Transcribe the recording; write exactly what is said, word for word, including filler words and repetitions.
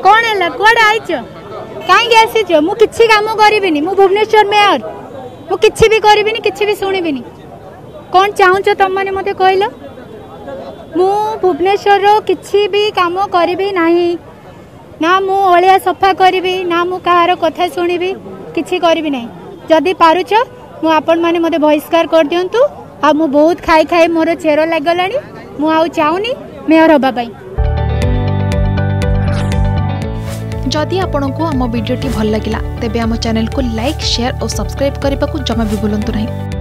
कौन है कौन आई कहीं आसी मुझे कम करी मु भुवनेश्वर मेयर मु किसी भी करी किसी भी शुणी कौन चाहूच तुम मैंने मत कहल मु भुवनेश्वर किसी भी कम करी ना मुझे सफा करी ना मु कहार कथा शुणी किसी करी ना जदि पारुच मु आपण मैंने मत बहिष्कार कर दिंतु आ मु बहुत खाई खाई मोर चेर लगला मु चाहूनी मेयर हवाई। जदि आपंक आम भिड्टे भल लगा तेब आम चैनल को लाइक शेयर और सब्सक्राइब करने को जमा भी भूलु नहीं।